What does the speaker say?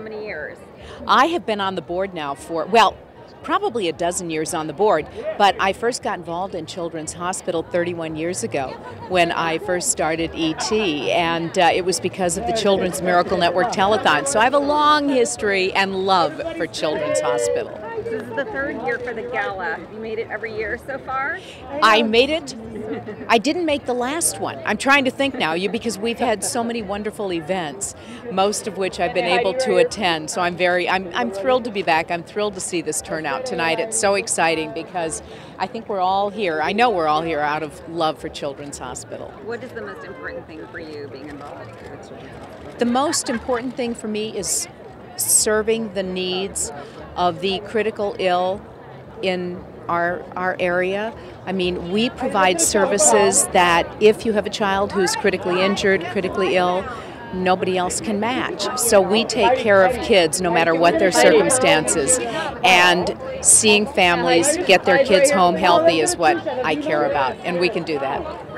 how many years? I have been on the board now for, well, probably a dozen years on the board, but I first got involved in Children's Hospital 31 years ago when I first started ET, and it was because of the Children's Miracle Network Telethon. So I have a long history and love for Children's Hospital. This is the third year for the gala. Have you made it every year so far? I made it. I didn't make the last one. I'm trying to think now, because we've had so many wonderful events, most of which I've been able to attend. So I'm thrilled to be back. I'm thrilled to see this turnout tonight. It's so exciting because I think we're all here. I know we're all here out of love for Children's Hospital. What is the most important thing for you being involved with Children's Hospital? The most important thing for me is serving the needs of the critical ill in our area. I mean, we provide services that if you have a child who's critically injured, critically ill, nobody else can match. So we take care of kids no matter what their circumstances, and seeing families get their kids home healthy is what I care about, and we can do that.